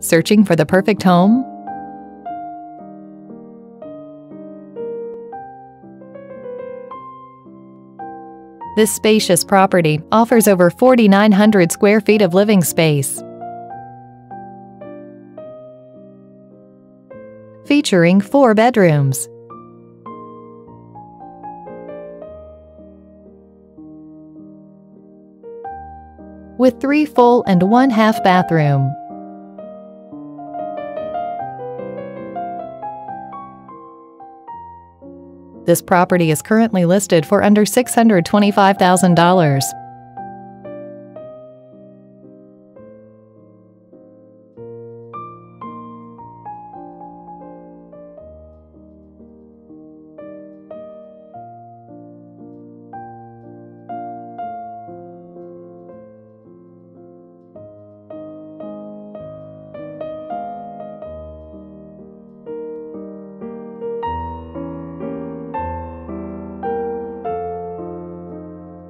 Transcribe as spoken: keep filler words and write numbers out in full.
Searching for the perfect home? This spacious property offers over four thousand nine hundred square feet of living space, featuring four bedrooms. With three full and one half bathroom. This property is currently listed for under six hundred twenty-five thousand dollars.